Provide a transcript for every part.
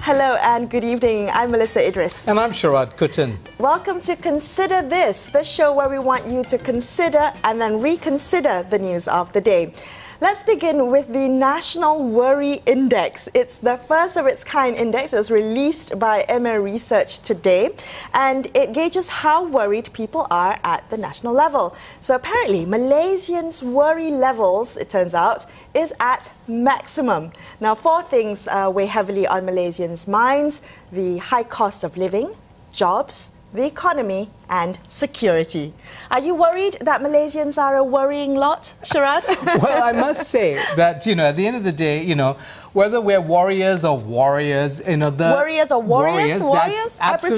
Hello and good evening. I'm Melisa Idris. And I'm Sharaad Kuttan. Welcome to Consider This, the show where we want you to consider and then reconsider the news of the day. Let's begin with the National Worry Index. It's the first of its kind index. It was released by MR Research today, and it gauges how worried people are at the national level. So apparently, Malaysians' worry levels, it turns out, is at maximum. Now, four things weigh heavily on Malaysians' minds: the high cost of living, jobs, the economy, and security. Are you worried that Malaysians are a worrying lot, Sharaad? Well, I must say that, at the end of the day, whether we're warriors or warriors? I prefer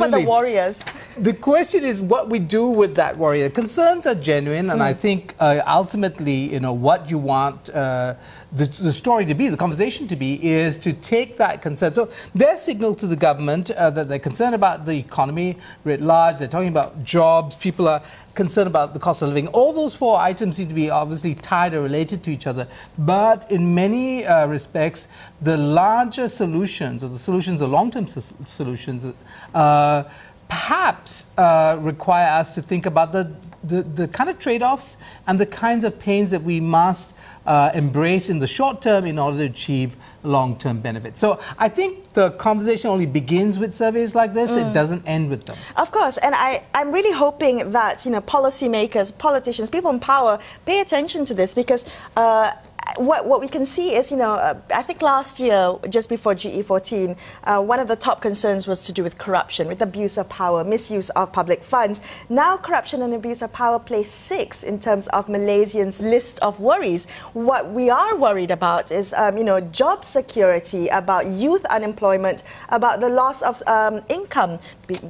the warriors. The question is what we do with that warrior. Concerns are genuine, and I think ultimately, what you want the story to be, the conversation to be, is to take that concern. So their signal to the government that they're concerned about the economy writ large, they're talking about jobs, people are concerned about the cost of living. All those four items seem to be obviously tied or related to each other, but in many respects, the larger solutions, or the solutions, the long-term solutions, perhaps require us to think about the kind of trade-offs and the kinds of pains that we must embrace in the short term in order to achieve long-term benefits. So I think the conversation only begins with surveys like this. It doesn't end with them. Of course, and I'm really hoping that policymakers, politicians, people in power pay attention to this, because what we can see is, I think last year, just before GE14, one of the top concerns was to do with corruption, with abuse of power, misuse of public funds. Now corruption and abuse of power place 6 in terms of Malaysians' list of worries. What we are worried about is, job security, about youth unemployment, about the loss of income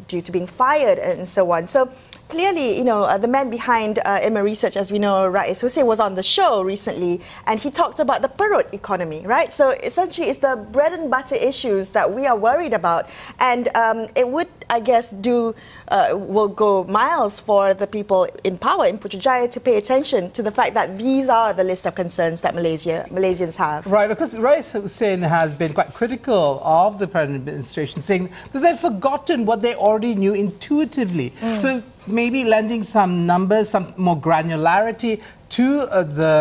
due to being fired and so on. So clearly, the man behind MR Research, as we know, Rais Hussin, was on the show recently, and he talked about the perut economy, right? So essentially, it's the bread and butter issues that we are worried about, and it would, I guess, will go miles for the people in power in Putrajaya to pay attention to the fact that these are the list of concerns that Malaysians have. Right, because Rais Hussin has been quite critical of the present administration, saying that they've forgotten what they already knew intuitively. So maybe lending some numbers, some more granularity to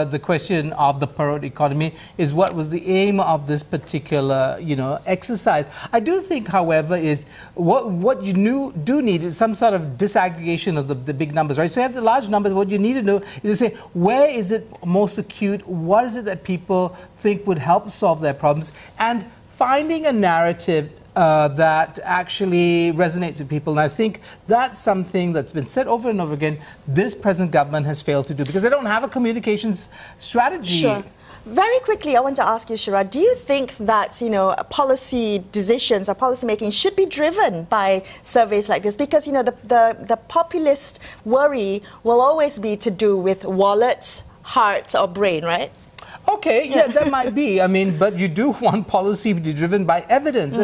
the question of the perut economy is what was the aim of this particular, exercise. I do think, however, is what you do need is some sort of disaggregation of the big numbers, right? So you have the large numbers. What you need to know is to say, where is it most acute? What is it that people think would help solve their problems? And finding a narrative that actually resonates with people. And I think that's something that's been said over and over again. This present government has failed to do, because they don't have a communications strategy. Sure. Very quickly, I want to ask you, Sharaad, do you think that, policy decisions or policy making should be driven by surveys like this? Because, the populist worry will always be to do with wallets, hearts, or brain, right? Okay, yeah, that might be. But you do want policy to be driven by evidence.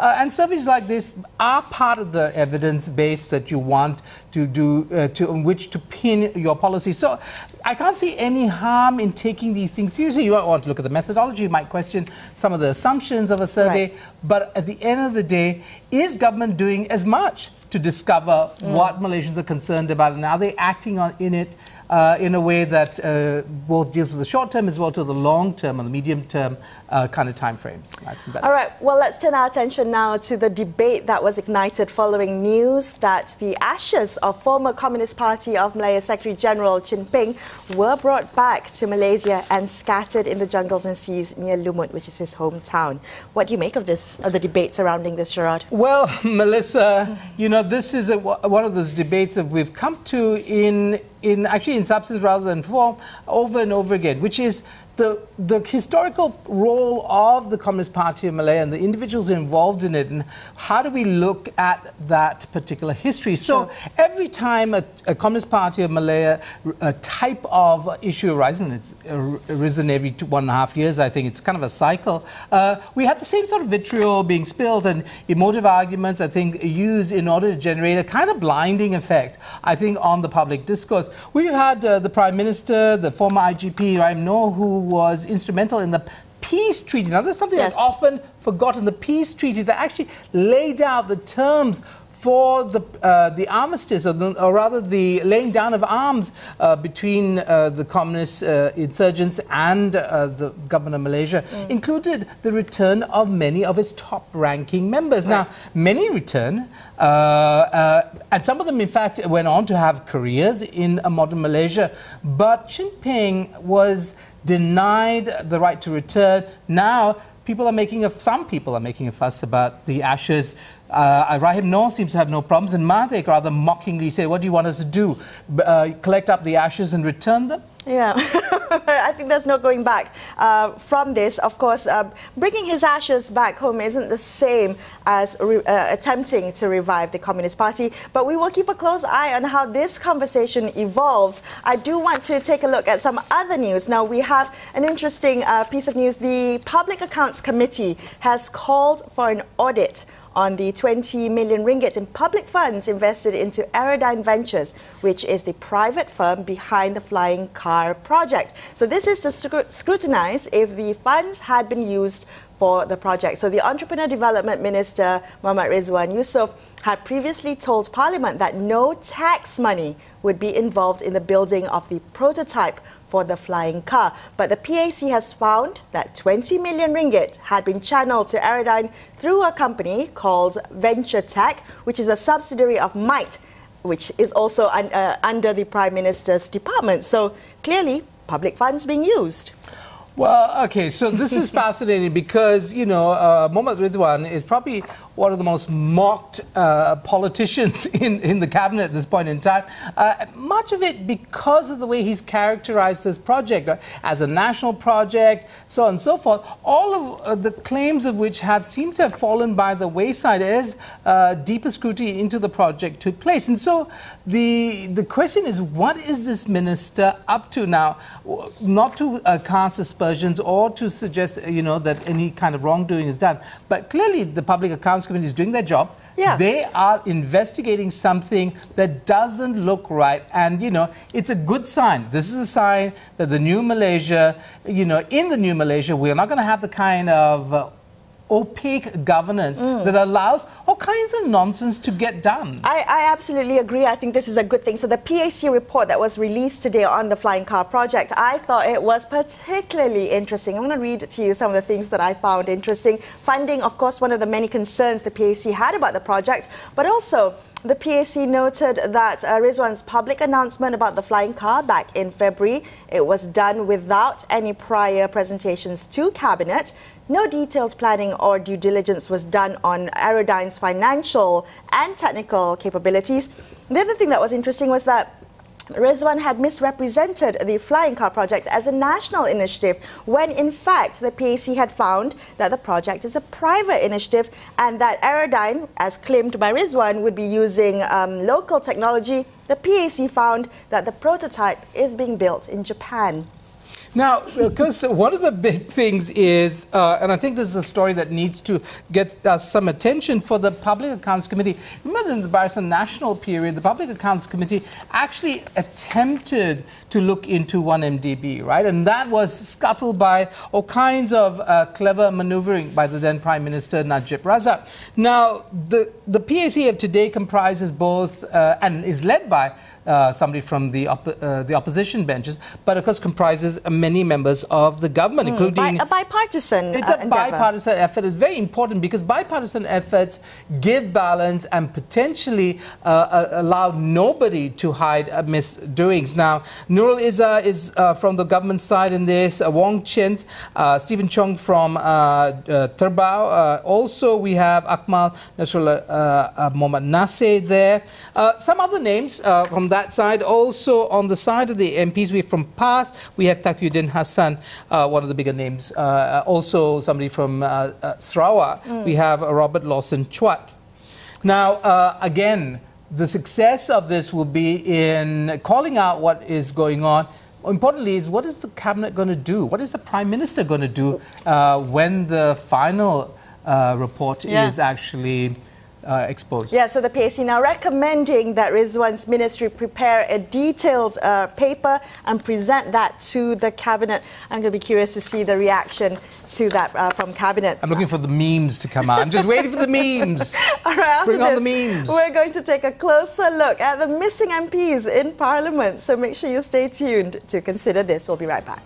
And surveys like this are part of the evidence base that you want to do, on which to pin your policy. So I can't see any harm in taking these things seriously. You might want to look at the methodology, you might question some of the assumptions of a survey. Right. But at the end of the day, is government doing as much to discover what Malaysians are concerned about, and are they acting in it in a way that both deals with the short term as well to the long term and the medium term kind of time frames? All right, well, let's turn our attention now to the debate that was ignited following news that the ashes of former Communist Party of Malaya Secretary General Chin Peng were brought back to Malaysia and scattered in the jungles and seas near Lumut, which is his hometown. What do you make of this, of the debate surrounding this, Sharaad? Well, Melissa, this is one of those debates that we've come to in substance rather than form over and over again, which is the historical role of the Communist Party of Malaya and the individuals involved in it, and how do we look at that particular history? So every time a Communist Party of Malaya type of issue arises, and it's arisen every 1.5 years, I think it's kind of a cycle, we had the same sort of vitriol being spilled and emotive arguments, I think, used in order to generate a kind of blinding effect, I think, on the public discourse. We've had the Prime Minister, the former IGP, Ibrahim Noor, who was instrumental in the peace treaty. Now, there's something that's often forgotten, the peace treaty that actually laid out the terms for the armistice, or rather the laying down of arms between the communist insurgents and the government of Malaysia, included the return of many of its top-ranking members. Right. Now, many returned, and some of them, in fact, went on to have careers in modern Malaysia. But Chin Peng was denied the right to return. Now, some people are making a fuss about the ashes. Ibrahim Noor seems to have no problems, and Mahathir rather mockingly say, what do you want us to do? Collect up the ashes and return them? Yeah, I think there's no going back from this. Of course, bringing his ashes back home isn't the same as attempting to revive the Communist Party. But we will keep a close eye on how this conversation evolves. I do want to take a look at some other news. Now, we have an interesting piece of news. The Public Accounts Committee has called for an audit on the 20 million ringgit in public funds invested into Aerodyne Ventures, which is the private firm behind the flying car project. So this is to scrutinize if the funds had been used for the project. So the Entrepreneur Development Minister, Mohamed Rizwan Yusof, had previously told Parliament that no tax money would be involved in the building of the prototype for the flying car. But the PAC has found that 20 million ringgit had been channeled to Aerodyne through a company called VentureTech, which is a subsidiary of MITE, which is also under the Prime Minister's department. So clearly, public funds being used. Well, okay, so this is fascinating because, you know, Mohd Redzuan is probably one of the most mocked politicians in the cabinet at this point in time. Much of it because of the way he's characterized this project as a national project, so on and so forth. All of the claims of which have seemed to have fallen by the wayside as deeper scrutiny into the project took place. And so the question is, what is this minister up to now? Not to cast aspersions or to suggest, you know, that any kind of wrongdoing is done. But clearly the Public Accounts Committee is doing their job. Yeah. They are investigating something that doesn't look right. And, you know, it's a good sign. This is a sign that the new Malaysia, you know, in the new Malaysia, we're not going to have the kind of opaque governance that allows all kinds of nonsense to get done. I absolutely agree. I think this is a good thing. So the PAC report that was released today on the flying car project, I thought it was particularly interesting. I'm going to read to you some of the things that I found interesting. Funding, of course, one of the many concerns the PAC had about the project, but also the PAC noted that Rizwan's public announcement about the flying car back in February, it was done without any prior presentations to Cabinet. No detailed planning or due diligence was done on Aerodyne's financial and technical capabilities. The other thing that was interesting was that Rizwan had misrepresented the flying car project as a national initiative when, in fact, the PAC had found that the project is a private initiative and that Aerodyne, as claimed by Rizwan, would be using local technology. The PAC found that the prototype is being built in Japan. Now, because one of the big things is, and I think this is a story that needs to get some attention for the Public Accounts Committee. Remember, in the Barisan National period, the Public Accounts Committee actually attempted to look into 1MDB, right? And that was scuttled by all kinds of clever maneuvering by the then Prime Minister, Najib Razak. Now, the PAC of today comprises both, and is led by somebody from the opposition benches, but of course comprises many members of the government, including a bipartisan. It's a bipartisan effort. It's very important because bipartisan efforts give balance and potentially allow nobody to hide misdoings. Now, Nurul Iza is from the government side in this. Wong Chin, Stephen Chong from Terbau. Also, we have Akmal Nasrullah, Mohamed Nase there. Some other names from that side. Also on the side of the MPs, we from Pas, we have Takiyuddin Hassan, one of the bigger names. Also somebody from Sarawak. We have Robert Lawson Chuat. Now, again, the success of this will be in calling out what is going on. Importantly, is what is the cabinet going to do? What is the prime minister going to do when the final report is actually exposed? Yeah, so the PAC now recommending that Rizwan's ministry prepare a detailed paper and present that to the cabinet. I'm going to be curious to see the reaction to that from cabinet. I'm looking for the memes to come out. I'm just waiting for the memes. All right, after Bring on the memes. We're going to take a closer look at the missing MPs in Parliament. So make sure you stay tuned to Consider This. We'll be right back.